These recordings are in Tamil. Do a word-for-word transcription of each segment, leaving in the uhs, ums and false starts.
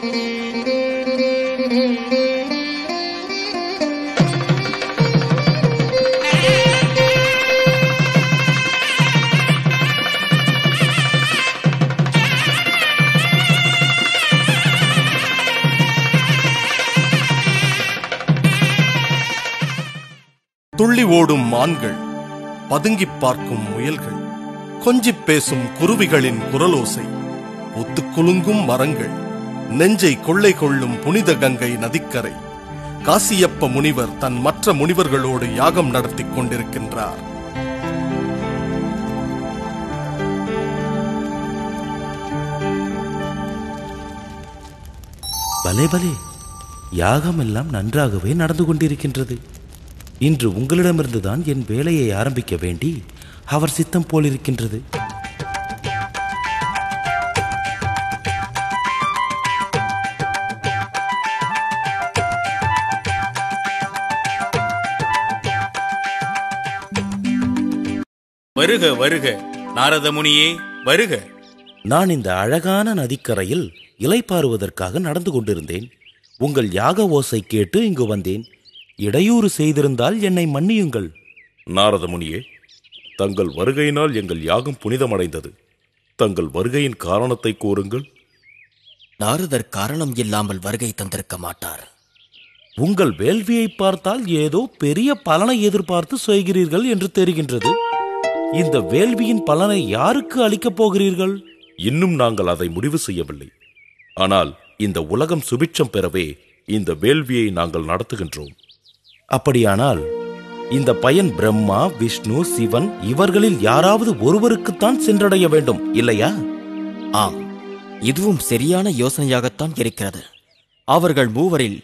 துள்ளி ஓடும் மான்கள், பதுங்கி பார்க்கும் முயல்கள், கொஞ்சி பேசும் குருவிகளின் குரலோசை, ஒத்துக்குலுங்கும் மரங்கள், நெஞ்சை கொள்ளை கொள்ளும் புனித கங்கை நதிக்கரை. காசியப்ப முனிவர் தன் மற்ற முனிவர்களோடு யாகம் நடத்தி கொண்டிருக்கின்றார். பலே பலே, யாகம் எல்லாம் நன்றாகவே நடந்து கொண்டிருக்கின்றது. இன்று உங்களிடமிருந்துதான் என் வேலையை ஆரம்பிக்க வேண்டி அவர் சித்தம் போலிருக்கின்றது. வருக வருக நாரத முனியே, வருக. நான் இந்த அழகான நதிக்கரையில் இலைப்பாறுவதற்காக நடந்து கொண்டிருந்தேன். உங்கள் யாக ஓசை கேட்டு இங்கு வந்தேன். இடையூறு செய்திருந்தால் என்னை மன்னியுங்கள். நாரத முனியே, தங்கள் வருகையினால் எங்கள் யாகம் புனிதமடைந்தது. தங்கள் வருகையின் காரணத்தை கூறுங்கள். நாரதர் காரணம் இல்லாமல் வருகை தந்திருக்க மாட்டார். உங்கள் வேள்வியை பார்த்தால் ஏதோ பெரிய பலனை எதிர்பார்த்து செய்கிறீர்கள் என்று தெரிகின்றது. இந்த வேள்வியின் பலனை யாருக்கு அளிக்கப் போகிறீர்கள்? இன்னும் நாங்கள் அதை முடிவு செய்யவில்லை. ஆனால் இந்த உலகம் சுபிட்சம் பெறவே இந்த வேள்வியை நாங்கள் நடத்துகின்றோம். அப்படியானால் இந்த பயன் பிரம்மா, விஷ்ணு, சிவன் இவர்களில் யாராவது ஒருவருக்குத்தான் சென்றடைய வேண்டும், இல்லையா? ஆம், இதுவும் சரியான யோசனையாகத்தான் இருக்கிறது. அவர்கள் மூவரில்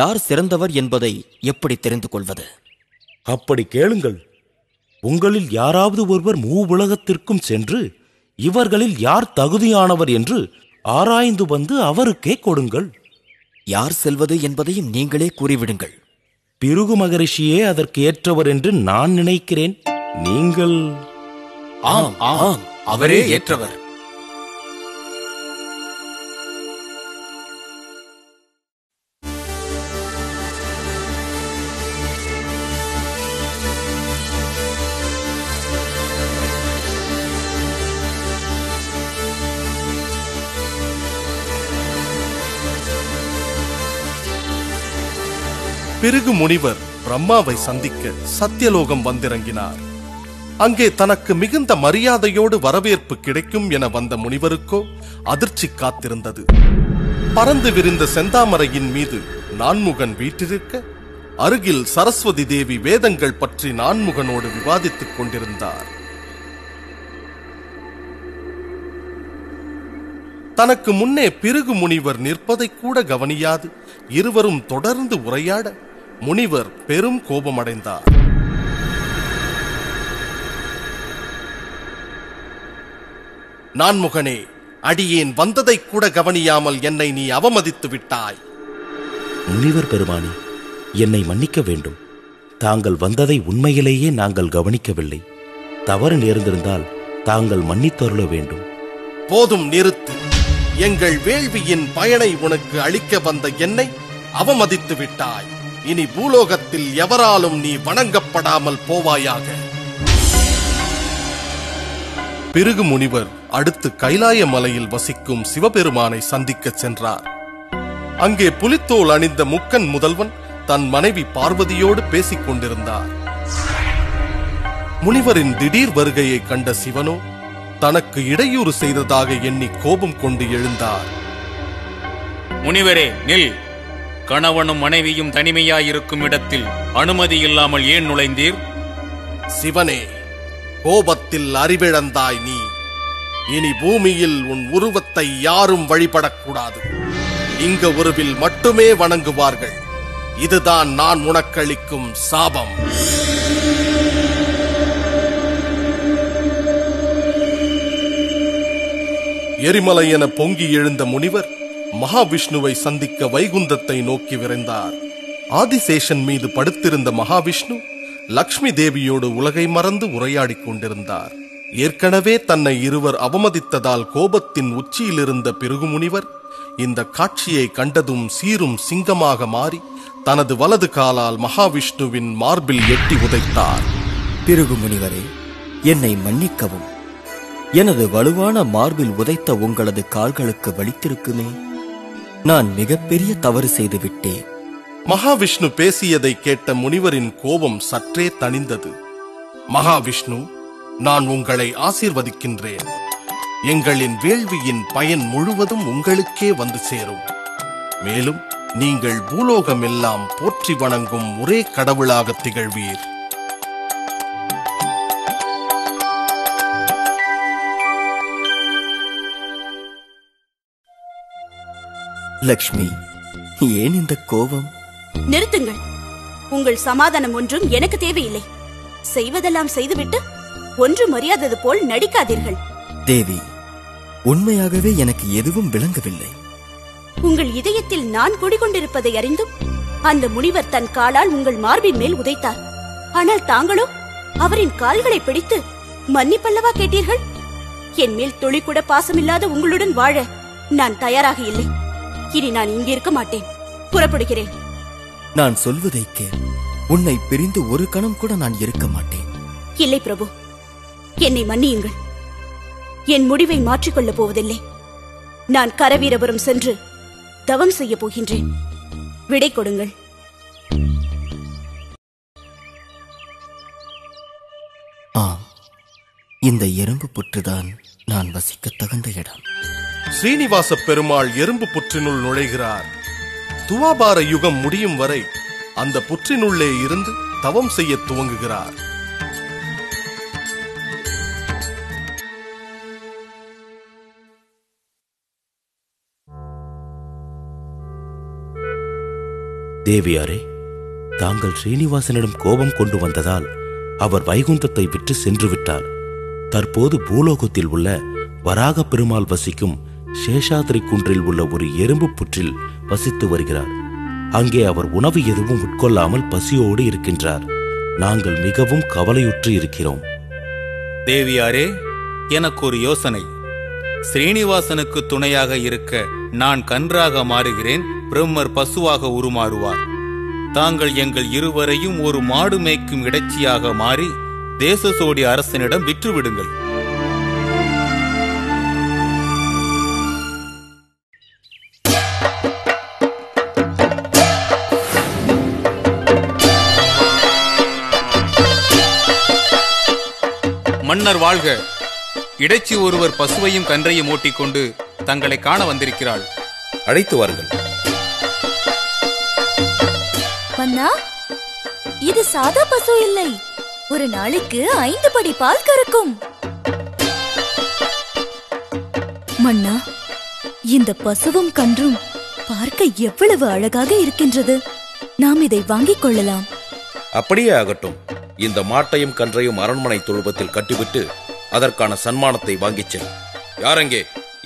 யார் சிறந்தவர் என்பதை எப்படி தெரிந்து கொள்வது? அப்படி கேளுங்கள். உங்களில் யாராவது ஒருவர் மூ உலகத்திற்கும் சென்று இவர்களில் யார் தகுதியானவர் என்று ஆராய்ந்து வந்து அவருக்கே கொடுங்கள். யார் செல்வது என்பதையும் நீங்களே கூறிவிடுங்கள். பிருகு மகரிஷியே அதற்கு ஏற்றவர் என்று நான் நினைக்கிறேன். நீங்கள்? ஆம் ஆம், அவரே ஏற்றவர். பிருகு முனிவர் பிரம்மாவை சந்திக்க சத்தியலோகம் வந்திறங்கினார். அங்கே தனக்கு மிகுந்த மரியாதையோடு வரவேற்பு கிடைக்கும் என வந்த முனிவருக்கோ அதிர்ச்சி காத்திருந்தது. பறந்து விரிந்த செந்தாமரையின் மீது நான்முகன் வீற்றிருக்க, அருகில் சரஸ்வதி தேவி வேதங்கள் பற்றி நான்முகனோடு விவாதித்துக் கொண்டிருந்தார். தனக்கு முன்னே பிருகு முனிவர் நிற்பதை கூட கவனியாது இருவரும் தொடர்ந்து உரையாட முனிவர் பெரும் கோபமடைந்தார். நான்முகனே, அடியேன் வந்ததை கூட கவனியாமல் என்னை நீ அவமதித்து விட்டாய். முனிவர் பெருமானே, என்னை மன்னிக்க வேண்டும். தாங்கள் வந்ததை உண்மையிலேயே நாங்கள் கவனிக்கவில்லை. தவறு நேர்ந்திருந்தால் தாங்கள் மன்னித்தருள வேண்டும். போதும், நிறுத்து. எங்கள் வேள்வியின் பயனை உனக்கு அளிக்க வந்த என்னை அவமதித்து விட்டாய். இனி பூலோகத்தில் எவராலும் நீ வணங்கப்படாமல் போவாயாக. பிருகு முனிவர் அடுத்து கைலாய மலையில் வசிக்கும் சிவபெருமானை சந்திக்க சென்றார். அங்கே புலித்தோல் அணிந்த முக்கன் முதல்வன் தன் மனைவி பார்வதியோடு பேசிக் கொண்டிருந்தார். முனிவரின் திடீர் வருகையை கண்ட சிவனோ தனக்கு இடையூறு செய்ததாக எண்ணி கோபம் கொண்டு எழுந்தார். முனிவரே, நில். கணவனும் மனைவியும் தனிமையாயிருக்கும் இடத்தில் அனுமதி இல்லாமல் ஏன் நுழைந்தீர்? சிவனே, கோபத்தில் அறிவிழந்தாய் நீ. இனி பூமியில் உன் உருவத்தை யாரும் வழிபடக்கூடாது. இங்க உருவில் மட்டுமே வணங்குவார்கள். இதுதான் நான் உனக்களிக்கும் சாபம். எரிமலை என பொங்கி எழுந்த முனிவர் மகாவிஷ்ணுவை சந்திக்க வைகுந்தத்தை நோக்கி விரைந்தார். ஆதிசேஷன் மீது படுத்திருந்த மகாவிஷ்ணு லக்ஷ்மி தேவியோடு உலகை மறந்து உரையாடி கொண்டிருந்தார். ஏற்கனவே தன்னை இருவர் அவமதித்ததால் கோபத்தின் உச்சியிலிருந்த பிருகு முனிவர் இந்த காட்சியை கண்டதும் சீரும் சிங்கமாக மாறி தனது வலது காலால் மகாவிஷ்ணுவின் மார்பில் எட்டி உதைத்தார். பிருகு முனிவரே, என்னை மன்னிக்கவும். எனது வலுவான மார்பில் உதைத்த உங்களது கால்களுக்கு வலித்திருக்குமே. நான் மிகப்பெரிய தவறு செய்துவிட்டேன். மகாவிஷ்ணு பேசியதை கேட்ட முனிவரின் கோபம் சற்றே தணிந்தது. மகாவிஷ்ணு, நான் உங்களை ஆசீர்வதிக்கின்றேன். எங்களின் வேள்வியின் பயன் முழுவதும் உங்களுக்கே வந்து சேரும். மேலும் நீங்கள் பூலோகம் எல்லாம் போற்றி வணங்கும் ஒரே கடவுளாக திகழ்வீர். லக்ஷ்மி, ஏன் இந்த கோபம்? நிறுத்துங்கள். உங்கள் சமாதானம் ஒன்றும் எனக்கு தேவையில்லை. செய்வதெல்லாம் செய்துவிட்டு ஒன்றும் அறியாதது போல் நடிக்காதீர்கள். தேவி, உண்மையாகவே எனக்கு எதுவும் விளங்கவில்லை. உங்கள் இதயத்தில் நான் குடிகொண்டிருப்பதை அறிந்தும் அந்த முனிவர் தன் காலால் உங்கள் மார்பின் மேல் உதைத்தார். ஆனால் தாங்களோ அவரின் கால்களை பிடித்து மன்னிப்பல்லவா கேட்டீர்கள். என் மேல் துளி கூட பாசமில்லாத உங்களுடன் வாழ நான் தயாராக இல்லை. இனி நான் இங்கிருக்க மாட்டேன். புறப்படுகிறேன். நான் சொல்வதை கேள். உன்னை பிரிந்து ஒரு கணம் கூட நான் இருக்க மாட்டேன். இல்லை பிரபு, என்னை மன்னியுங்கள். என் முடிவை மாற்றிக்கொள்ளப் போவதில்லை. நான் கரவீரபுரம் சென்று தவம் செய்ய போகின்றேன். விடை கொடுங்கள். ஆம், இந்த எறும்பு புற்றுதான் நான் வசிக்க தகுந்த இடம். ஸ்ரீனிவாச பெருமாள் எறும்பு புற்றினுள் நுழைகிறார். துவாபார யுகம் முடியும் வரை அந்த புற்றினுள்ளே இருந்து தவம் செய்ய துவங்குகிறார். தேவியாரே, தாங்கள் ஸ்ரீனிவாசனிடம் கோபம் கொண்டு வந்ததால் அவர் வைகுந்தத்தை விட்டு சென்று விட்டார். தற்போது பூலோகத்தில் உள்ள வராக பெருமாள் வசிக்கும் சேஷாத்ரி குன்றில் உள்ள ஒரு எறும்பு புற்றில் வசித்து வருகிறார். அங்கே அவர் உணவு எதுவும் உட்கொள்ளாமல் பசியோடு இருக்கின்றார். நாங்கள் மிகவும் கவலையுற்று இருக்கிறோம். தேவியாரே, எனக்கு ஒரு யோசனை. ஸ்ரீனிவாசனுக்கு துணையாக இருக்க நான் கன்றாக மாறுகிறேன். பிரம்மர் பசுவாக உருமாறுவார். தாங்கள் எங்கள் இருவரையும் ஒரு மாடு மேய்க்கும் இடைச்சியாக மாறி தேசசோடி அரசனிடம் விற்றுவிடுங்கள். மன்னர் வாழ்க! இடைச்சி ஒருவர் பசுவையும் கன்றையும் ஓட்டிக்கொண்டு தங்களை காண வந்திருக்கிறாள். அழைத்து வாருங்கள். மன்னா, இது சாதா பசு இல்லை. ஒரு நாளுக்கு ஐந்து படி பால் கறக்கும். மன்னா, இந்த பசுவும் கன்றும் பார்க்க எவ்வளவு அழகாக இருக்கின்றது. நாம் இதை வாங்கிக் கொள்ளலாம். அப்படியே ஆகட்டும். இந்த மாட்டையும் கன்றையும் அரண்மனை தொழுவத்தில் கட்டிவிட்டு அதற்கான சன்மானத்தை வாங்கிச் செல். யாரங்கே?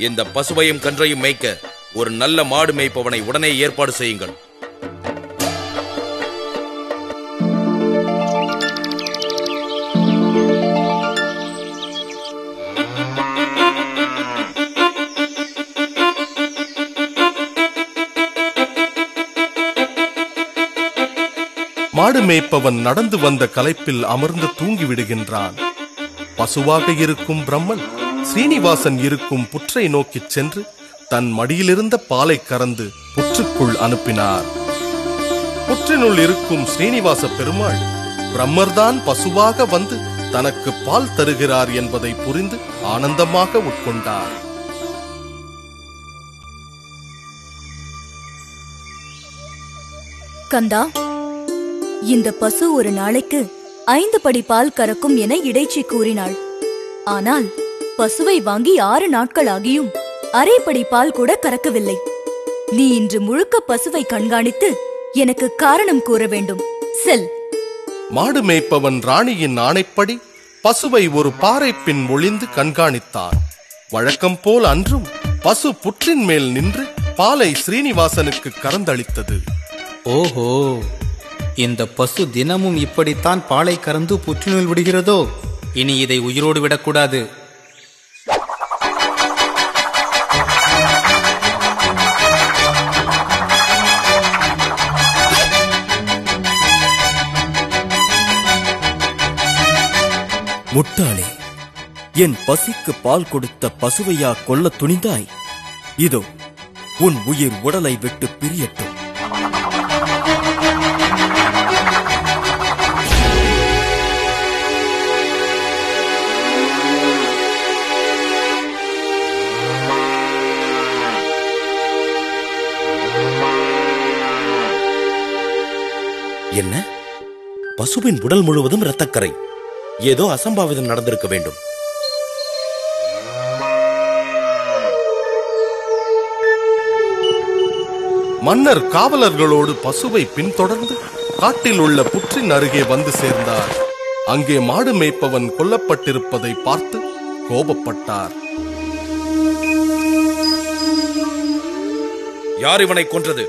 இந்த பசுவையும் கன்றையும் மேய்க்க ஒரு நல்ல மாடு மேய்ப்பவனை உடனே ஏற்பாடு செய்யுங்கள். மாடு மேய்ப்பவன் நடந்து வந்த களைப்பில் அமர்ந்து தூங்கிவிடுகின்றான். பசுவாக இருக்கும் பிரம்மன் ஸ்ரீனிவாசன் இருக்கும் புற்றை நோக்கிச் சென்று தன் மடியிலிருந்த பாலை கறந்து புற்றுக்குள் அனுப்பினார். புற்றினுள் இருக்கும் ஸ்ரீனிவாச பெருமாள் பிரம்மர்தான் பசுவாக வந்து தனக்கு பால் தருகிறார் என்பதை புரிந்து ஆனந்தமாக உட்கொண்டார். கந்தா, இந்த பசு ஒரு நாளைக்கு ஐந்து படி பால் கறக்கும் என இடைச்சி கூறினாள். ஆனால் பசுவை வாங்கி ஆறு நாட்கள் ஆகியும் அரை படி பால் கூட கறக்கவில்லை. நீ இன்று முழுக்க பசுவை கண்காணித்து எனக்கு காரணம் கூற வேண்டும். செல். மாடு மேய்ப்பவன் ராணியின் ஆணைப்படி பசுவை ஒரு பாறை பின் ஒளிந்து கண்காணித்தான். வழக்கம் போல் அன்றும் பசு புற்றின் மேல் நின்று பாலை ஸ்ரீனிவாசனுக்கு கறந்தளித்தது. ஓஹோ, இந்த பசு தினமும் இப்படித்தான் பாலை கறந்து புற்றுநோய் விடுகிறதோ? இனி இதை உயிரோடு விடக்கூடாது. முட்டாளே, என் பசிக்கு பால் கொடுத்த பசுவையா கொல்ல துணிந்தாய்? இதோ உன் உயிர் உடலை விட்டு பிரியட்டும். என்ன, பசுவின் உடல் முழுவதும் இரத்தக்கரை. ஏதோ அசம்பாவிதம் நடந்திருக்க வேண்டும். மன்னர் காவலர்களோடு பசுவை பின்தொடர்ந்து காட்டில் உள்ள புற்றின் அருகே வந்து சேர்ந்தார். அங்கே மாடு மேய்ப்பவன் கொல்லப்பட்டிருப்பதை பார்த்து கோபப்பட்டார். யார் இவனை கொன்றது?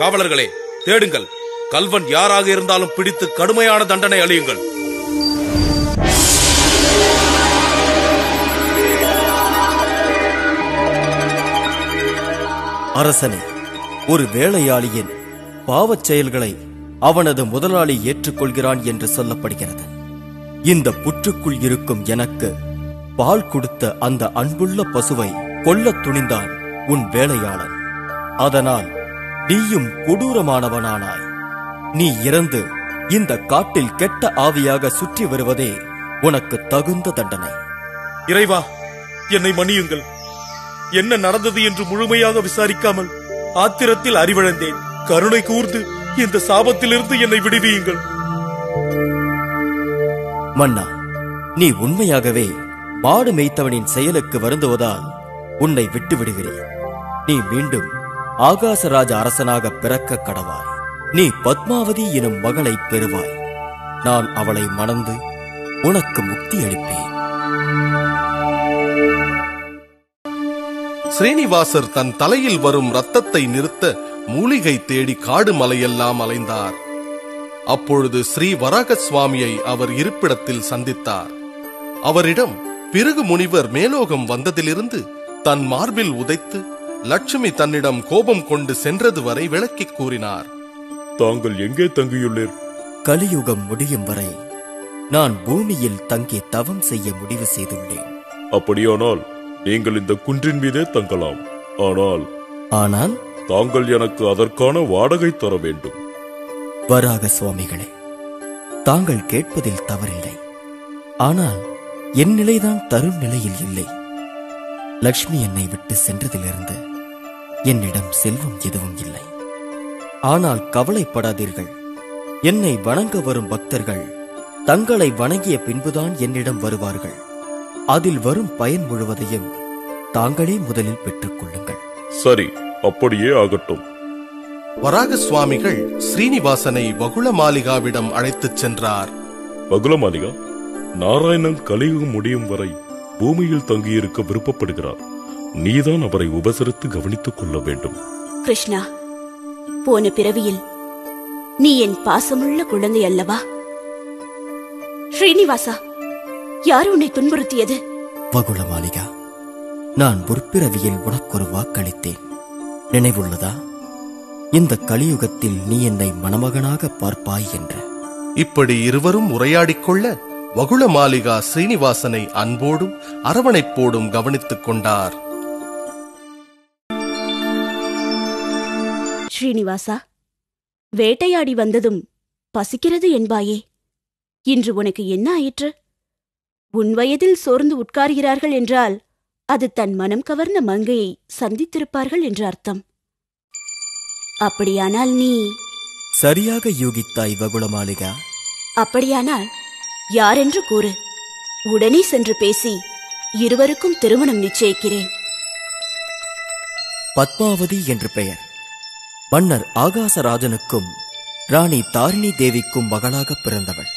காவலர்களே, தேடுங்கள். கல்வன் யாராக இருந்தாலும் பிடித்து கடுமையான தண்டனை அளியுங்கள். அரசனே, ஒரு வேளையாளியின் பாவச் செயல்களை அவனது முதலாளி ஏற்றுக்கொள்கிறான் என்று சொல்லப்படுகிறது. இந்த புற்றுக்குள் இருக்கும் எனக்கு பால் கொடுத்த அந்த அன்புள்ள பசுவை கொல்ல துணிந்தான் உன் வேளையாளன். அதனால் நீயும் கொடூரமானவனானாய். நீ இறந்து இந்த காட்டில் கெட்ட ஆவியாக சுற்றி வருவதே உனக்கு தகுந்த தண்டனை. இறைவா, என்னை மன்னியுங்கள். என்ன நடந்தது என்று முழுமையாக விசாரிக்காமல் ஆத்திரத்தில் அறிவிழந்தேன். கருணை கூர்ந்து இந்த சாபத்திலிருந்து என்னை விடுவியுங்கள். மன்னா, நீ உண்மையாகவே மாடு மேய்த்தவனின் செயலுக்கு வருந்துவதால் உன்னை விட்டு விடுகிறேன். நீ மீண்டும் ஆகாசராஜ அரசனாக பிறக்க கடவாய். நீ பத்மாவதி எனும் மகளை பெறுவாய். நான் அவளை மணந்து உனக்கு முக்தி அளிப்பேன். ஸ்ரீனிவாசர் தன் தலையில் வரும் ரத்தத்தை நிறுத்த மூலிகை தேடி காடு மலையெல்லாம் அலைந்தார். அப்பொழுது ஸ்ரீ வராக சுவாமியை அவர் இருப்பிடத்தில் சந்தித்தார். அவரிடம் பிறகு முனிவர் மேலோகம் வந்ததிலிருந்து தன் மார்பில் உதைத்து லட்சுமி தன்னிடம் கோபம் கொண்டு சென்றது வரை விளக்கி கூறினார். தாங்கள் எங்கே தங்கியுள்ளீர்? கலியுகம் முடியும் வரை நான் பூமியில் தங்கி தவம் செய்ய முடிவு செய்துள்ளேன். அப்படியானால் நீங்கள் இந்த குன்றின் மீதே தங்கலாம். ஆனால் ஆனால் தாங்கள் எனக்கு அதற்கான வாடகை தர வேண்டும். வராக சுவாமிகளே, தாங்கள் கேட்பதில் தவறில்லை. ஆனால் என் நிலைதான் தரும் நிலையில் இல்லை. லக்ஷ்மி என்னை விட்டு சென்றதிலிருந்து என்னிடம் செல்வம் எதுவும் இல்லை. ஆனால் கவலைப்படாதீர்கள். என்னை வணங்க வரும் பக்தர்கள் தங்களை வணங்கிய பின்புதான் என்னிடம் வருவார்கள். அதில் வரும் பயன் முழுவதையும் தாங்களே முதலில் பெற்றுக் கொள்ளுங்கள். சரி, அப்படியே ஆகட்டும். வராக சுவாமிகள் ஸ்ரீனிவாசனை வகுள மாளிகாவிடம் அழைத்துச் சென்றார். வகுள மாளிகா, நாராயணன் கலியுகம் முடியும் வரை பூமியில் தங்கியிருக்க விருப்பப்படுகிறார். நீதான் அவரை உபசரித்து கவனித்துக் கொள்ள வேண்டும். கிருஷ்ணா, போன பிறவியில் நீ என் பாசமுள்ள குழந்தை அல்லவா? ஸ்ரீனிவாசா, யார் உன்னை துன்புறுத்தியது? வகுள மாளிகா, நான் முற்பிறவியில் உனக்கு ஒரு வாக்களித்தேன். நினைவுள்ளதா? இந்த கலியுகத்தில் நீ என்னை மணமகனாக பார்ப்பாய் என்று. இப்படி இருவரும் உரையாடிக்கொள்ள வகுள மாளிகா ஸ்ரீனிவாசனை அன்போடும் அரவணைப்போடும் கவனித்துக் கொண்டார். ஸ்ரீனிவாசா, வேட்டையாடி வந்ததும் பசிக்கிறது என்பாயே, இன்று உனக்கு என்ன ஆயிற்று? உன் வயதில் சோர்ந்து உட்கார்கிறார்கள் என்றால் அது தன் மனம் கவர்ந்த மங்கையை சந்தித்திருப்பார்கள் என்று அர்த்தம். அப்படியானால் நீ சரியாக யூகித்தாய் வகுள மாளிகா. அப்படியானால் யாரென்று கூறு. உடனே சென்று பேசி இருவருக்கும் திருமணம் நிச்சயிக்கிறேன். பத்மாவதி என்று பெயர். மன்னர் ஆகாசராஜனுக்கும் ராணி தாரிணி தேவிக்கும் மகளாக பிறந்தவள்.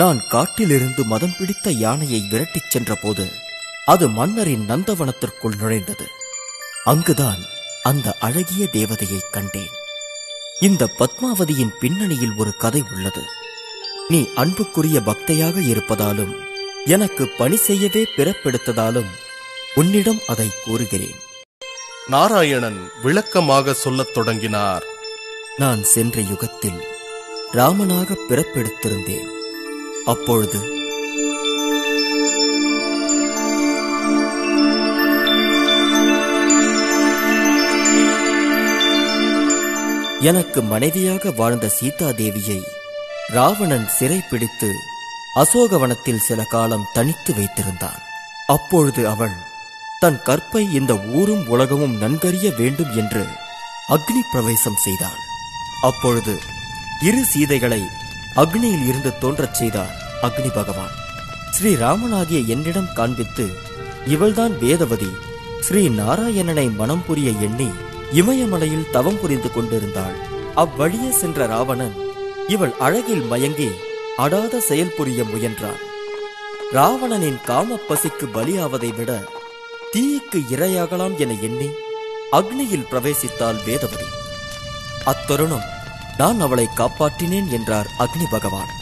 நான் காட்டிலிருந்து மதம் பிடித்த யானையை விரட்டிச் சென்ற போது அது மன்னரின் நந்தவனத்திற்குள் நுழைந்தது. அங்குதான் அந்த அழகிய தேவதையை கண்டேன். இந்த பத்மாவதியின் பின்னணியில் ஒரு கதை உள்ளது. நீ அன்புக்குரிய பக்தையாக இருப்பதாலும் எனக்கு பணி செய்யவே பிறப்பெடுத்ததாலும் உன்னிடம் அதை கூறுகிறேன். நாராயணன் விளக்கமாக சொல்லத் தொடங்கினார். நான் சென்ற யுகத்தில் ராமனாக பிறப்பெடுத்திருந்தேன். அப்பொழுது எனக்கு மனைவியாக வாழ்ந்த சீதா தேவியை ராவணன் சிறைப்பிடித்து அசோகவனத்தில் சில காலம் தனித்து வைத்திருந்தான். அப்பொழுது அவள் தன் கற்பை இந்த ஊரும் உலகமும் நன்கறிய வேண்டும் என்று அக்னி பிரவேசம் செய்தாள். அப்பொழுது இரு சீதைகளை அக்னியில் இருந்து தோன்றச் செய்தார் அக்னி பகவான். ஸ்ரீராமனாகிய என்னிடம் காண்பித்து இவள்தான் வேதவதி, ஸ்ரீ நாராயணனை மனம் புரிய எண்ணி இமயமலையில் தவம் புரிந்து கொண்டிருந்தாள். அவ்வழியே சென்ற ராவணன் இவள் அழகில் மயங்கி அடாத செயல் புரிய முயன்றான். ராவணனின் காம பசிக்கு பலியாவதை விட தீக்கு இரையாகலாம் என எண்ணி அக்னியில் பிரவேசித்தாள் வேதவதி. அத்தருணம் நான் அவளை காப்பாற்றினேன் என்றார் அக்னி பகவான்.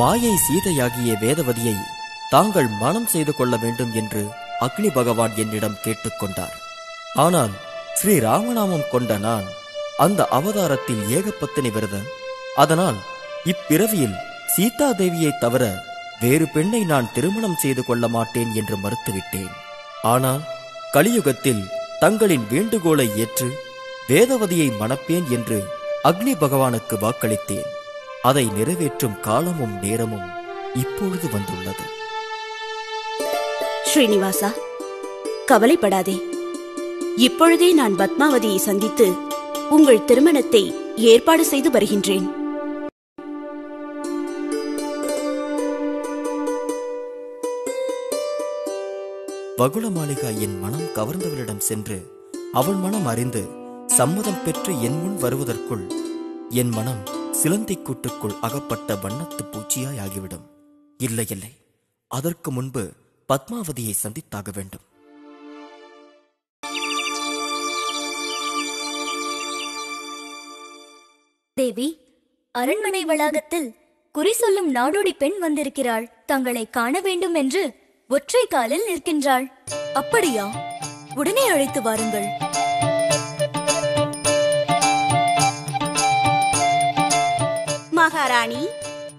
மாயை சீதையாகிய வேதவதியை தாங்கள் மனம் செய்து கொள்ள வேண்டும் என்று அக்னி பகவான் என்னிடம் கேட்டுக்கொண்டார். ஆனால் ஸ்ரீ ராமநாமம் கொண்ட நான் அந்த அவதாரத்தில் ஏகபத்தினி விரதன். அதனால் இப்பிறவியில் சீதா தேவியை தவிர வேறு பெண்ணை நான் திருமணம் செய்து கொள்ள மாட்டேன் என்று மறுத்துவிட்டேன். ஆனால் கலியுகத்தில் தங்களின் வேண்டுகோளை ஏற்று வேதவதியை மணப்பேன் என்று அக்னி பகவானுக்கு வாக்களித்தேன். அதை நிறைவேற்றும் காலமும் நேரமும் இப்பொழுது வந்துள்ளது. ஸ்ரீனிவாசா, கவலைப்படாதே. இப்பொழுதே நான் பத்மாவதியை சந்தித்து உங்கள் திருமணத்தை ஏற்பாடு செய்து வருகின்றேன். வகுள மாளிகா என் மனம் கவர்ந்தவளிடம் சென்று அவள் மனம் அறிந்து சம்மதம் பெற்று என் முன் வருவதற்குள் என் மனம் சிலந்தை கூட்டுக்குள் அகப்பட்ட வண்ணத்து பூச்சியாய் ஆகிவிடும். இல்லை இல்லை, அதற்கு முன்பு பத்மாவதியை சந்தித்தாக வேண்டும். தேவி, அரண்மனை வளாகத்தில் குறி சொல்லும் நாடோடி பெண் வந்திருக்கிறாள். தங்களை காண வேண்டும் என்று ஒற்றை காலில் நிற்கின்றாள். அப்படியா? உடனே அழைத்து வாருங்கள். மகாராணி,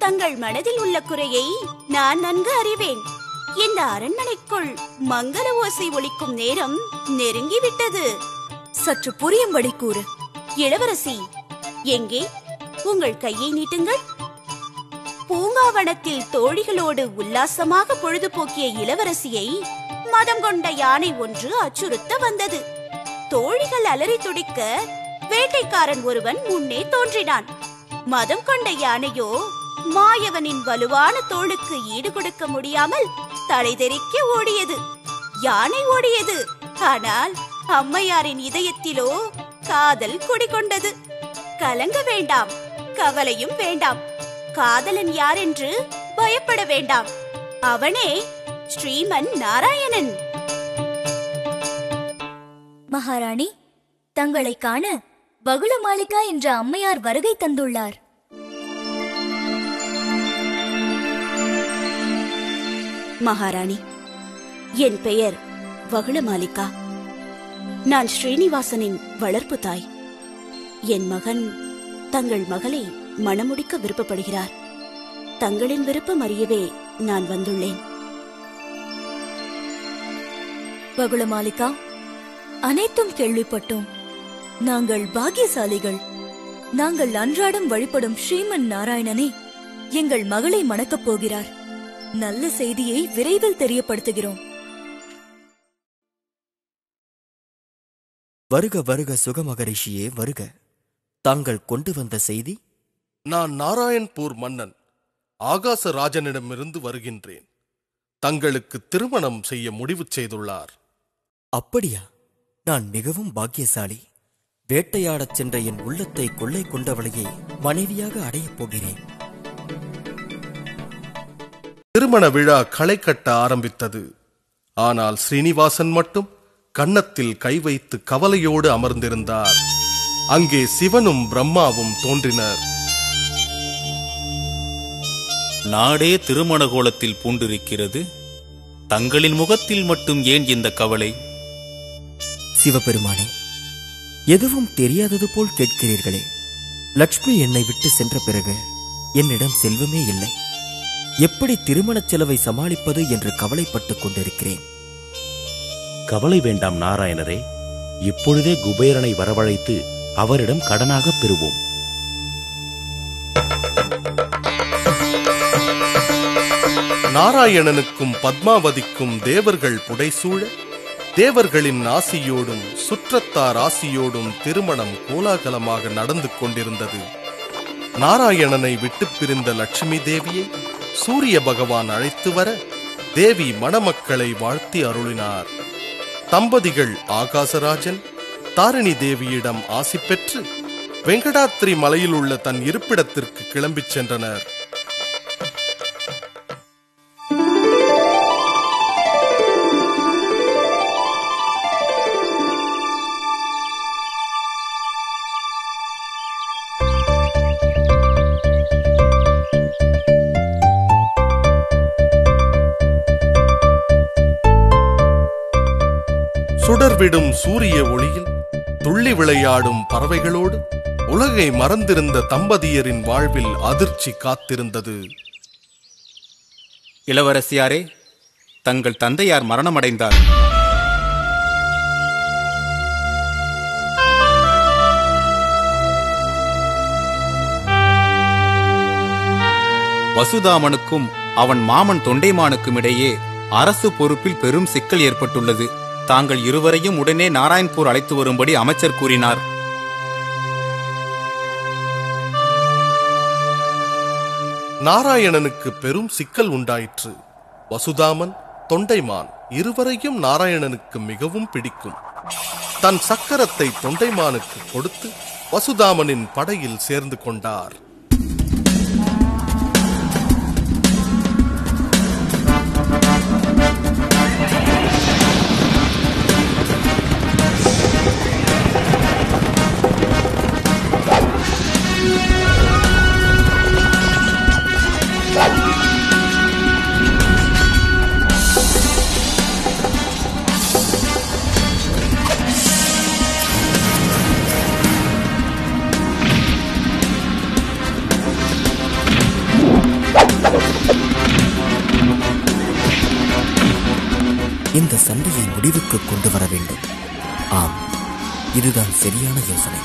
தங்கள் மனதில் உள்ள குறையை நான் நன்கு அறிவேன். இந்த அரண்மனைக்குள் மங்கள ஓசை ஒலிக்கும் நேரம் நெருங்கிவிட்டது. சற்று புரியும்படி கூறு. இளவரசி, எங்கே? உங்கள் கையை நீட்டுங்கள். பூங்காவனத்தில் தோழிகளோடு உல்லாசமாக பொழுதுபோக்கிய இளவரசியை மதம் கொண்ட யானை ஒன்று அச்சுறுத்த வந்தது. தோழிகள் அலறி துடிக்க வேட்டைக்காரன் ஒருவன் முன்னே தோன்றினான். மதம் கொண்ட யானையோ மாயவனின் வலுவான தோளுக்கு ஈடு கொடுக்க முடியாமல் தலைதெறிக்க ஓடியது. யானை ஓடியது, ஆனால் அம்மையாரின் இதயத்திலோ காதல் குடிகொண்டது. கலங்க வேண்டாம், கவலையும் வேண்டாம். காதலன் யார் என்று பயப்பட வேண்டாம். அவனே ஸ்ரீமன் நாராயணன். மகாராணி, தங்களை காண வகுள மாளிகா என்ற அம்மையார் வருகை தந்துள்ளார். மகாராணி, என் பெயர் வகுள மாளிகா. நான் ஸ்ரீனிவாசனின் வளர்ப்பு தாய். என் மகன் தங்கள் மகளை மணமுடிக்க விருப்பப்படுகிறார். தங்களின் விருப்பம் அறியவே நான் வந்துள்ளேன். வகுள மாளிகா, அனைத்தும் கேள்விப்பட்டோம். நாங்கள் பாக்கியசாலிகள். நாங்கள் அன்றாடம் வழிபடும் ஸ்ரீமன் நாராயணனே எங்கள் மகளை மணக்கப் போகிறார். நல்ல செய்தியை விரைவில் தெரியப்படுத்துகிறோம். வருக வருக சுகமகரிஷியே, வருக. தாங்கள் கொண்டு வந்த செய்தி? நான் நாராயண்பூர் மன்னன் ஆகாசராஜனிடமிருந்து வருகின்றேன். தங்களுக்கு திருமணம் செய்ய முடிவு செய்துள்ளார். அப்படியா? நான் மிகவும் பாக்கியசாலி. வேட்டையாடச் சென்ற என் உள்ளத்தை கொள்ளை கொண்டவளையை மனைவியாக அடையப் போகிறேன். திருமண விழா களை கட்ட ஆரம்பித்தது. ஆனால் ஸ்ரீனிவாசன் மட்டும் கன்னத்தில் கை வைத்து கவலையோடு அமர்ந்திருந்தார். அங்கே சிவனும் பிரம்மாவும் தோன்றினர். நாடே திருமண கோலத்தில் பூண்டிருக்கிறது. தங்களின் முகத்தில் மட்டும் ஏன் இந்த கவலை? சிவபெருமானே, எதுவும் தெரியாதது போல் கேட்கிறீர்களே. லட்சுமி என்னை விட்டு சென்ற பிறகு என்னிடம் செல்வமே இல்லை. எப்படி திருமணச் செலவை சமாளிப்பது என்று கவலைப்பட்டுக் கொண்டிருக்கிறேன். கவலை வேண்டாம் நாராயணரே. இப்பொழுதே குபேரனை வரவழைத்து அவரிடம் கடனாக பெறுவோம். நாராயணனுக்கும் பத்மாவதிக்கும் தேவர்கள் புடைசூழ தேவர்களின் ஆசியோடும் சுற்றத்தார் ஆசியோடும் திருமணம் கோலாகலமாக நடந்து கொண்டிருந்தது. நாராயணனை விட்டு பிரிந்த லட்சுமி தேவியை சூரிய பகவான் அழைத்து வர தேவி மணமக்களை வாழ்த்தி அருளினார். தம்பதிகள் ஆகாசராஜன் தாரிணி தேவியிடம் ஆசி பெற்று வெங்கடாத்ரி மலையில் உள்ள தன் இருப்பிடத்திற்கு கிளம்பிச் சென்றனர். சுடர்விடும் சூரிய ஒளியில் துள்ளி விளையாடும் பறவைகளோடு உலகை மறந்திருந்த தம்பதியரின் வாழ்வில் அதிர்ச்சி காத்திருந்தது. இளவரசியாரே, தங்கள் தந்தையார் மரணமடைந்தார். வசுதாமனுக்கும் அவன் மாமன் தொண்டைமானுக்கும் இடையே அரசு பொறுப்பில் பெரும் சிக்கல் ஏற்பட்டுள்ளது. தாங்கள் இருவரையும் உடனே நாராயண்பூர் அழைத்து வரும்படி அமைச்சர் கூறினார். நாராயணனுக்கு பெரும் சிக்கல் உண்டாயிற்று. வசுதாமன் தொண்டைமான் இருவரையும் நாராயணனுக்கு மிகவும் பிடிக்கும். தன் சக்கரத்தை தொண்டைமானுக்கு கொடுத்து வசுதாமனின் படையில் சேர்ந்து கொண்டார். இந்த சண்டையை முடிவுக்கு கொண்டு வர வேண்டும். ஆம், இதுதான் சரியான யோசனை.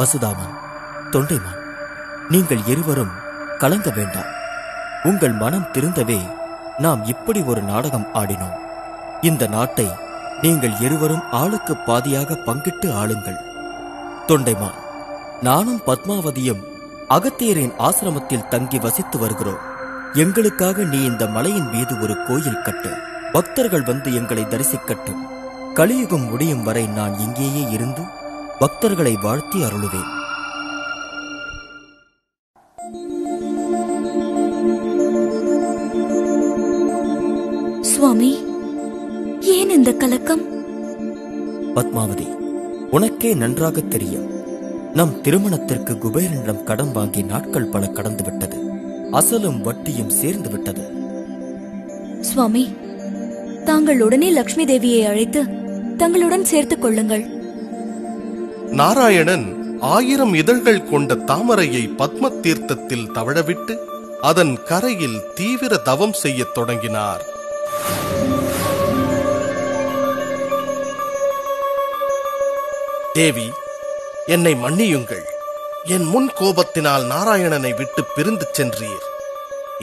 வசுதாமன், தொண்டைமான், நீங்கள் இருவரும் கலங்க வேண்டாம். உங்கள் மனம் திருந்தவே நாம் இப்படி ஒரு நாடகம் ஆடினோம். இந்த நாட்டை நீங்கள் இருவரும் ஆளுக்கு பாதியாக பங்கிட்டு ஆளுங்கள். தொண்டைமான், நானும் பத்மாவதியும் அகத்தியரின் ஆசிரமத்தில் தங்கி வசித்து வருகிறோம். எங்களுக்காக நீ இந்த மலையின் மீது ஒரு கோயில் கட்டு. பக்தர்கள் வந்து எங்களை தரிசிக்கட்டும். கலியுகம் முடியும் வரை நான் இங்கேயே இருந்து பக்தர்களை வாழ்த்தி அருளுவேன். சுவாமி, ஏன் இந்த கலக்கம்? பத்மாவதி, உனக்கே நன்றாக தெரியும். நம் திருமணத்திற்கு குபேரனிடம் கடன் வாங்கி நாட்கள் பல கடந்து விட்டது. அசலும் வட்டியும் சேர்ந்து விட்டது. சுவாமி, தாங்கள் உடனே லட்சுமி தேவியை அழைத்து தங்களுடன் சேர்த்துக் கொள்ளுங்கள். நாராயணன் ஆயிரம் இதழ்கள் கொண்ட தாமரையை பத்ம தீர்த்தத்தில் தவழவிட்டு அதன் கரையில் தீவிர தவம் செய்யத் தொடங்கினார். தேவி, என்னை மன்னியுங்கள். என் முன் கோபத்தினால் நாராயணனை விட்டு பிரிந்து சென்றீர்.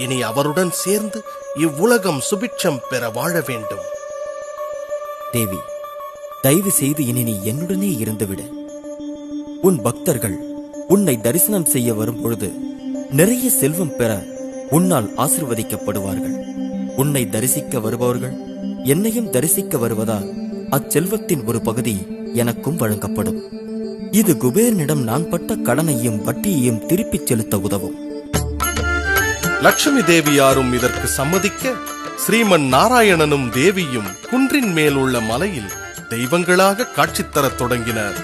இனி அவருடன் சேர்ந்து இவ்வுலகம் சுபிட்சம் பெற வாழ வேண்டும். தேவி, தயவு செய்து இனி நீ என்னுடனே இருந்துவிட. உன் பக்தர்கள் உன்னை தரிசனம் செய்ய வரும்பொழுது நிறைய செல்வம் பெற உன்னால் ஆசிர்வதிக்கப்படுவார்கள். உன்னை தரிசிக்க வருபவர்கள் என்னையும் தரிசிக்க வருவதால் அச்செல்வத்தின் ஒரு பகுதி எனக்கும் வழங்கப்படும். இது குபேரனிடம் நான் பட்ட கடனையும் வட்டியையும் திருப்பிச் செலுத்த உதவும். லட்சுமி தேவியாரும் இதற்கு சம்மதிக்க ஸ்ரீமன் நாராயணனும் தேவியும் குன்றின் மேல் உள்ள மலையில் தெய்வங்களாக காட்சி தரத் தொடங்கினர்.